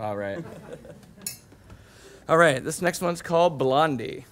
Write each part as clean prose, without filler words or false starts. All right. All right, this next one's called Blondie.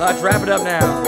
Let's wrap it up now.